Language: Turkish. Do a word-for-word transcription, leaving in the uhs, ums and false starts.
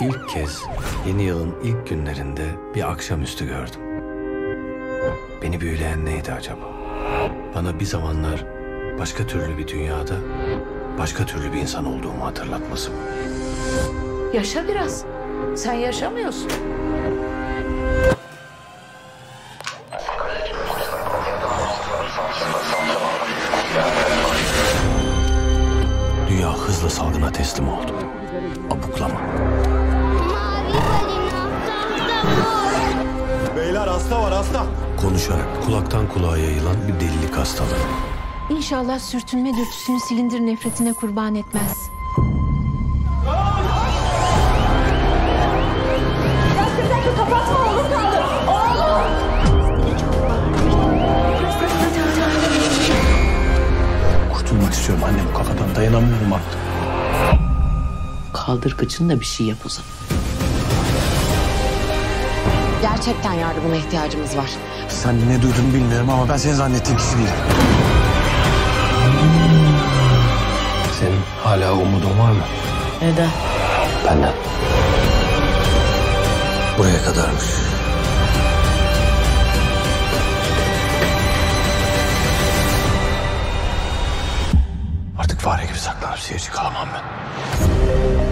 ilk kez yeni yılın ilk günlerinde bir akşamüstü gördüm. Beni büyüleyen neydi acaba? Bana bir zamanlar başka türlü bir dünyada başka türlü bir insan olduğumu hatırlatması mı? Yaşa biraz. Sen yaşamıyorsun. Dünya hızla salgına teslim oldu. Abuklama. Beyler hasta var hasta. Konuşarak kulaktan kulağa yayılan bir delilik hastalığı. İnşallah sürtünme dürtüsünü silindir nefretine kurban etmez. Kurtulmak istiyorum anne bu kafadan, dayanamıyorum artık. Kaldırgıçınla bir şey yap o zaman. Gerçekten yardımına ihtiyacımız var. Sen ne duydun bilmiyorum ama ben seni zannettiğim kişi değilim. Senin hala umudun var mı? Neden? Benden. Buraya kadarmış. Artık fare gibi saklanıp seyirci kalamam ben.